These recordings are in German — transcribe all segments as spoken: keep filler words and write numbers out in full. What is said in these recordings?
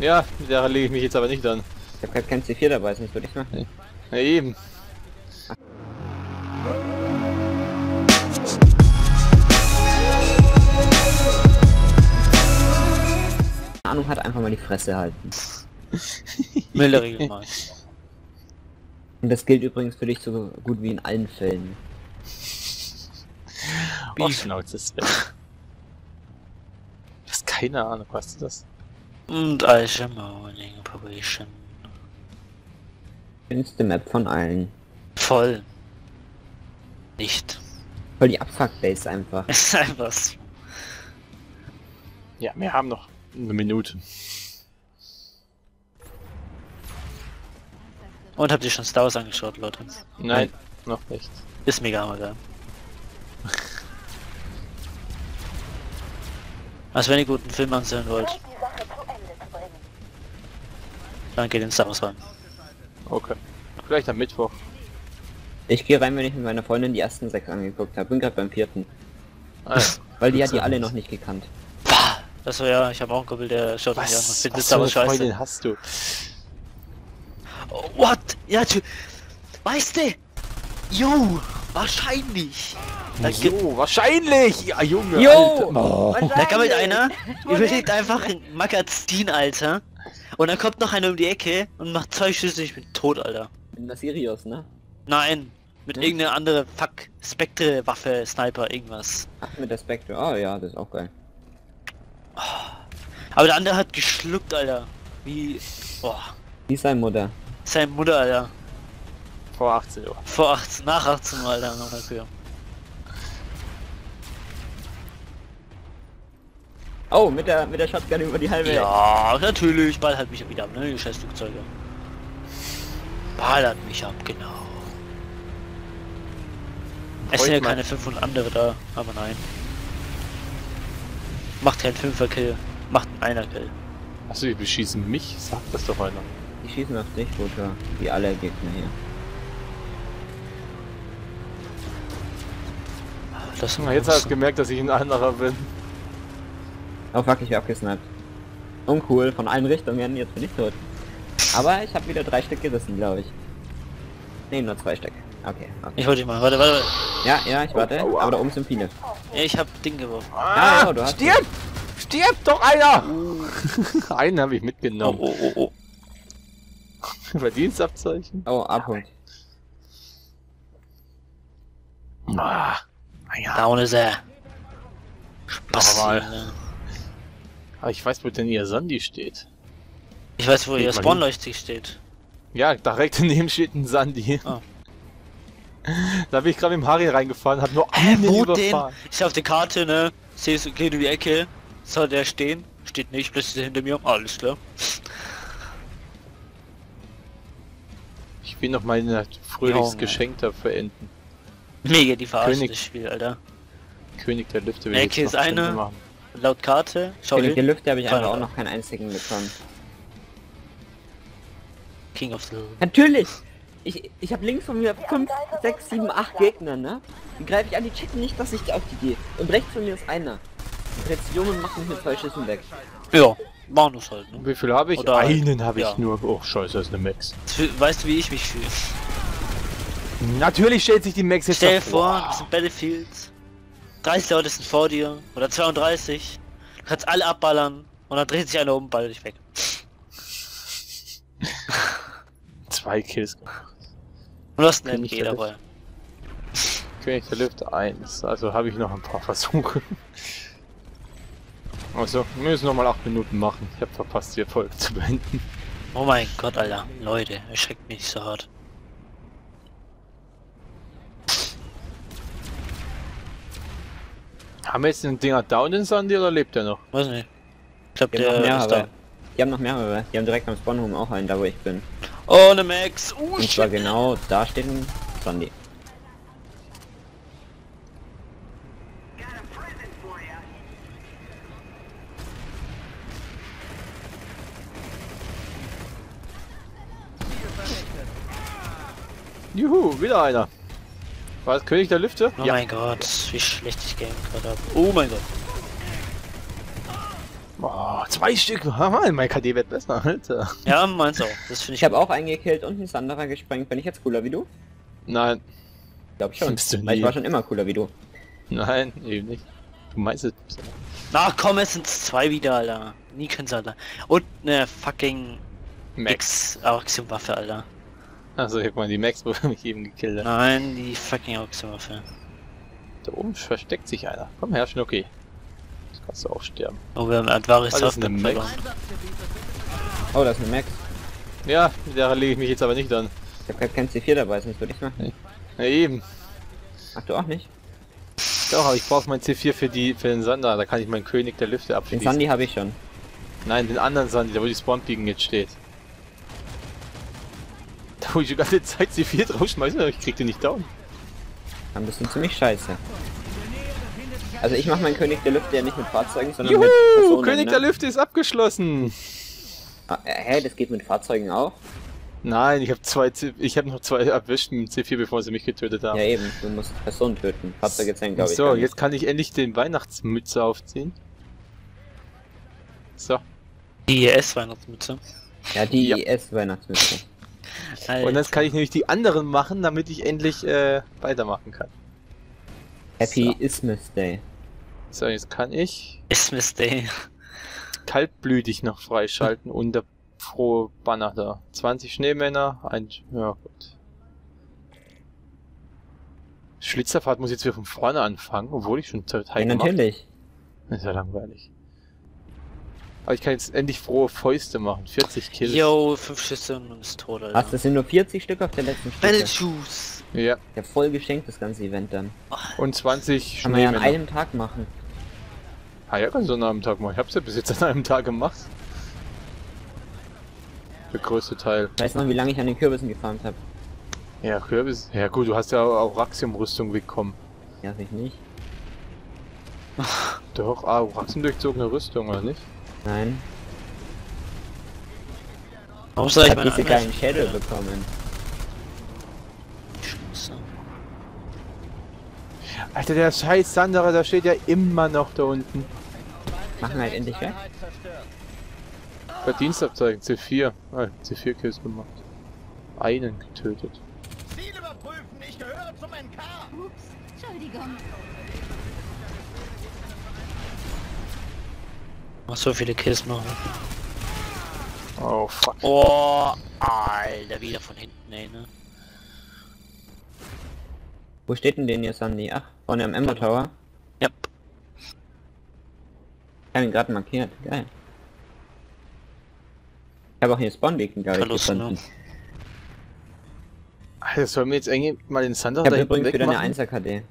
Ja, daran lege ich mich jetzt aber nicht an. Ich habe gerade kein C vier dabei, sonst würde ich machen. Ja, eben. Keine Ahnung, hat einfach mal die Fresse halten. Milder Regelmann. Und das gilt übrigens für dich so gut wie in allen Fällen. Wie Schnauze ist weg. Das keine Ahnung, weißt du das? Und Alche Morning Operation. Schönste Map von allen. Voll. Nicht. Voll die Abfuck-Base einfach. Ist einfach so. Ja, wir haben noch eine Minute. Und habt ihr schon Star Wars angeschaut, Leute? Nein, Nein. noch nicht. Ist mega mega. Also wenn ihr guten Film ansehen wollt, dann geht in Star Wars rein. Okay. Vielleicht am Mittwoch. Ich gehe rein, wenn ich mit meiner Freundin die ersten sechs angeguckt habe. Bin gerade beim vierten. Ah, ja. Weil die hat die alle noch nicht gekannt. Das war ja, ich habe auch einen Kumpel, der schaut mich an und findet Star Wars scheiße. Freundin hast du? Oh, what? Ja, tschüss. Weißt du? Jo, wahrscheinlich. Jo, wahrscheinlich. Ja, Junge. Jo. Oh. Da kam halt einer, überlegt einfach ein Magazin, Alter. Und dann kommt noch einer um die Ecke und macht zwei Schüsse. Ich bin tot, Alter. Mit einer Sirius, ne? Nein. Mit hm? irgendeiner andere Fuck. Spectre, Waffe, Sniper, irgendwas. Ach, mit der Spectre. Ah, oh, ja, das ist auch geil. Oh. Aber der andere hat geschluckt, Alter. Wie... Boah. Wie sein Mutter. Sein Mutter, Alter. Vor achtzehn Uhr. Vor achtzehn, nach achtzehn Uhr, Alter, noch dafür. Oh, mit der mit der Shotgun über die halbe. Ja, natürlich, Ball hat mich wieder ab, ne? Die scheiß Flugzeuge. Ball hat mich ab, genau. Es sind ja keine fünfhundert andere da, aber nein. Macht kein Fünfer-Kill, macht ein Einer-Kill. Achso, die beschießen mich? Sag das doch einer. Die schießen auf dich, Bruder. Wie alle Gegner hier. Das Na, jetzt hast du gemerkt, dass ich ein anderer bin. Oh fuck, ich hab gesniped. Uncool, von allen Richtungen, jetzt bin ich tot. Aber ich habe wieder drei Stück gerissen, glaube ich. Ne, nur zwei Stück. Okay, okay. Ich wollte dich mal, warte, warte. Ja, ja, ich warte, oh, oh, oh. aber da oben sind viele. Ich hab Ding geworfen. Ah, ja, du hast stirb! Den. Stirb doch einer! Oh. Einen habe ich mitgenommen. Oh, oh, oh, oh. Verdienstabzeichen. Oh, Abhund. Ah, ja. Down ist er. Spaß. Aber ich weiß, wo denn ihr Sandy steht. Ich weiß, wo ihr Spawnleuchtig steht. Ja, direkt daneben steht ein Sandy. Oh. Da bin ich gerade mit dem Harry reingefahren, hab nur einen überfahren. Denn? Ich auf der Karte, ne? Sehe es, geht um die Ecke. Soll der stehen? Steht nicht, plötzlich hinter mir. Alles klar. Ich will noch mein fröhliches Geschenk da verenden. Mega die Verarsche, das Spiel, Alter. König der Lüfte will ich jetzt noch Ende machen. Laut Karte, schau hin. König der Lüfte habe ich aber auch noch keinen einzigen bekommen. King of the... Natürlich! Ich, ich habe links von mir fünf, sechs, sieben, acht Gegner, ne? Die greife ich an, die checken nicht, dass ich auf die gehe. Und rechts von mir ist einer. Und jetzt die Jungen machen mit zwei Schüssen weg. Ja, machen das halt, ne? Wie viel habe ich? Oder einen habe ja. ich nur. Oh, scheiße, das ist eine Max. Weißt du, wie ich mich fühle? Natürlich stellt sich die Max jetzt Stell dir vor, das sind Battlefields. dreißig Leute sind vor dir. Oder zweiunddreißig. Du kannst alle abballern. Und dann dreht sich einer um, ballert dich weg. Zwei Kills gemacht. Du hast einen M G dabei. König der Lüfte eins, also habe ich noch ein paar Versuche. Also, wir müssen nochmal acht Minuten machen. Ich habe verpasst, die Folge zu beenden. Oh mein Gott, Alter. Leute, erschreckt mich so hart. Haben wir jetzt den Dinger down in Sandy oder lebt er noch? Weiß nicht. Ich glaube, der ist da. Die haben noch mehrere. Die haben direkt am Spawnhome auch einen, da wo ich bin. Oh, ne Max! Uh, und zwar shit. Genau da steht ein Sandy. Juhu, wieder einer. War das König der Lüfte? Oh ja. Mein Gott, wie schlecht ich Game gerade habe. Oh mein Gott. Oh, zwei Stück. Haha, mein K D wird besser, Alter. Ja, meins auch. Das finde ich. Ich habe auch einen gekillt und einen Sanderer gesprengt. Bin ich jetzt cooler wie du? Nein. Glaub ich schon. Bist du weil ich war schon immer cooler wie du. Nein, eben nicht. Du meinst es. Na komm, es sind zwei wieder, Alter. Nie kann's, Alter. Und eine fucking Max Auraxium-Waffe, Alter. Also ich hab mal die Max, wo mich eben gekillt hat. Nein, die fucking Auraxium-Waffe. Da oben versteckt sich einer. Komm her, Schnucki. Das kannst du auch sterben. Oh, wir haben Advaris auf dem Max. Oh, das ist eine Max. Ja, daran lege ich mich jetzt aber nicht an. Ich hab grad kein C vier dabei, sonst würde ich machen. Ja, eben. Ach, du auch nicht? Doch, aber ich brauche mein C vier für die für den Sander, da kann ich meinen König der Lüfte abschließen. Den Sandy habe ich schon. Nein, den anderen Sandy, da wo die Spawn-Picken jetzt steht. Da wo ich die ganze Zeit C vier draufschmeißen, aber ich krieg den nicht down. Dann bist du ziemlich scheiße. Also ich mache meinen König der Lüfte ja nicht mit Fahrzeugen, sondern Juhu, mit Personen, König ne? der Lüfte ist abgeschlossen! Ah, hä, das geht mit Fahrzeugen auch? Nein, ich habe zwei, ich habe noch zwei erwischt mit C vier, bevor sie mich getötet haben. Ja eben, du musst Personen töten. Fahrzeuge zählen, glaube ich. So, jetzt kann ich endlich den Weihnachtsmütze aufziehen. So. Die I E S-Weihnachtsmütze. Ja, die ja. I E S-Weihnachtsmütze. Und jetzt kann ich nämlich die anderen machen, damit ich endlich äh, weitermachen kann. Happy so. Ismas Day. So, jetzt kann ich Ismas Day kaltblütig noch freischalten und der frohe Banner da. zwanzig Schneemänner, ein... ja gut. Schlitzerfahrt muss jetzt wieder von vorne anfangen, obwohl ich schon Teil ja, natürlich. Das ist ja langweilig. Aber ich kann jetzt endlich frohe Fäuste machen. vierzig Kills. Yo, fünf Schüsse und man ist tot, Alter. Ach, das sind nur vierzig Stück auf der letzten Stelle. Ja. Ich hab voll geschenkt das ganze Event dann. Und zwanzig kann Schneemänner. Kann man ja an einem Tag machen. Ah ja, kannst du an einem Tag machen. Ich hab's ja bis jetzt an einem Tag gemacht. Der größte Teil. Ich weiß noch, wie lange ich an den Kürbissen gefarmt habe. Ja, Kürbis. Ja gut, du hast ja auch Auraxium-Rüstung bekommen. Ja, ich nicht. Doch, Auraxium durchzogene Rüstung, oder nicht? Nein. Warum soll ich, ich diese geilen Shadow ja. bekommen? Scheiße. Alter, der scheiß Sanderer, da steht ja immer noch da unten. Machen wir halt endlich weg. Verdienstabzeichen, C vier. Ah, C vier Kills gemacht. Einen getötet. Ziel überprüfen, ich gehöre zum N K. Ups, Entschuldigung. Mach so viele Kills machen. Oh fuck. Oh, Alter, wieder von hinten, ey, ne? Wo steht denn den jetzt, Sandy? Ach, vorne am Ember Tower? Ja. Yep. Ich hab ihn gerade markiert, geil. Ich habe auch hier Spawn-Beacon gar nicht gefunden. Alter, sollen wir jetzt irgendwie mal den Sander da hinten wegmachen? Ich habe übrigens wieder eine Einser K D.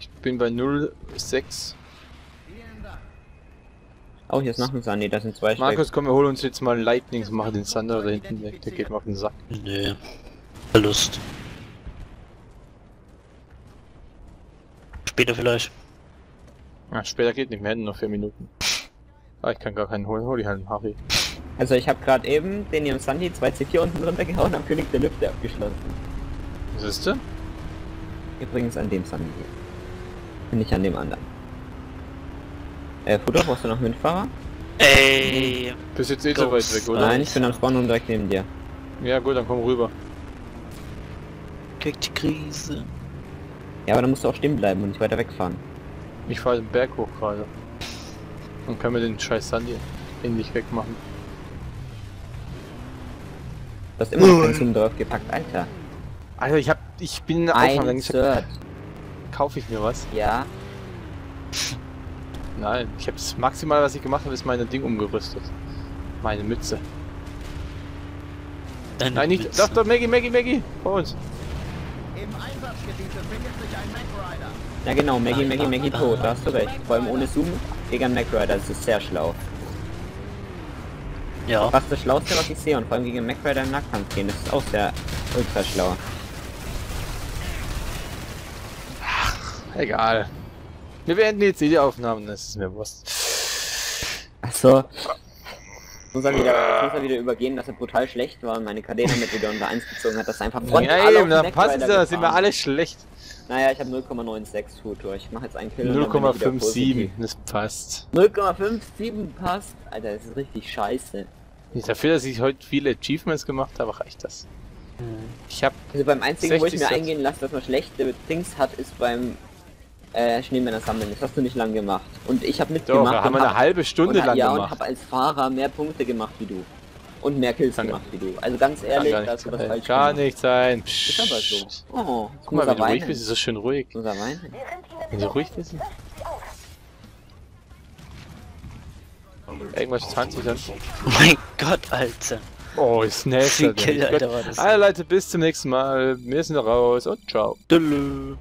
Ich bin bei null Komma sechs. Oh, hier ist noch ein Sandy, da sind zwei Stück. Markus, komm, wir holen uns jetzt mal Lightning und machen den Sander da hinten weg. Der geht mal auf den Sack. Nee. Verlust. Später vielleicht. Ja, später geht nicht mehr, hätten noch vier Minuten. Ah, ich kann gar keinen holen, hol ich halt einen Harry. Also ich habe gerade eben den hier im Sandy zwei C vier unten runtergehauen und am König der Lüfte abgeschlossen. Siehst du? Übrigens an dem Sandy hier. Nicht an dem anderen. Äh, Futter, brauchst du noch Windfahrer? Ey! Bist jetzt eh so weit weg, oder? Nein, ich bin am Spawn und direkt neben dir. Ja gut, dann komm rüber. Krieg die Krise. Ja, aber dann musst du auch stehen bleiben und nicht weiter wegfahren. Ich fahre den Berg hoch gerade. Dann können wir den scheiß Sandy endlich wegmachen. Du hast immer noch den Zoom drauf gepackt, Alter. Alter, ich hab. Ich bin ein Kauf ich mir was? Ja. Nein, ich hab das Maximale, was ich gemacht habe, ist meine Ding umgerüstet. Meine Mütze. Deine Nein, nicht. Mütze. Doch, doch, Maggie, Maggie, Maggie! Vor uns! Im Einsatzgebiet befindet sich ein Mac-Rider. Ja, genau, Maggie, Maggie, Maggie tot, da hast du recht. Vor allem ohne Zoom gegen einen Mac-Rider, das ist sehr schlau. Ja. Das ist das Schlauste, was ich sehe, und vor allem gegen MacRider im Nahkampf gehen, das ist auch sehr ultra schlau. Ach, egal. Wir beenden jetzt die Aufnahmen, das ist mir Wurst. Achso. Ich muss dann wieder, muss dann wieder übergehen, dass er brutal schlecht war und meine K D damit wieder unter eins gezogen hat, dass einfach frontal ja, eben, dann passt das, sind wir alle schlecht. Naja, ich habe null Komma neunundsechzig Futur, ich mache jetzt einen Kill. null Komma fünfundsiebzig, das passt. null Komma fünfundsiebzig passt? Alter, das ist richtig scheiße. Nicht dafür, dass ich heute viele Achievements gemacht habe, reicht das. Ich habe also beim einzigen, wo ich mir Satz. eingehen lasse, dass man schlechte Dings hat, ist beim äh, Schneemänner sammeln. Das hast du nicht lang gemacht. Und ich habe mitgemacht. Doch, wir haben und eine hab, halbe Stunde und, lang ja, gemacht. Ja, und habe als Fahrer mehr Punkte gemacht wie du. Und mehr Kills Danke. gemacht wie du. Also ganz ehrlich, da hast du was falsch Gar gemacht. nicht sein. Ist aber so. Oh, guck mal, wenn du ruhig bist, ist es schön ruhig. Wenn du ruhig bist. Irgendwas zwanzig dann. Oh mein Gott, Alter. Oh, ist nett. Alter, Alter, Alter, Leute, bis zum nächsten Mal. Wir sind raus und ciao. Dülü.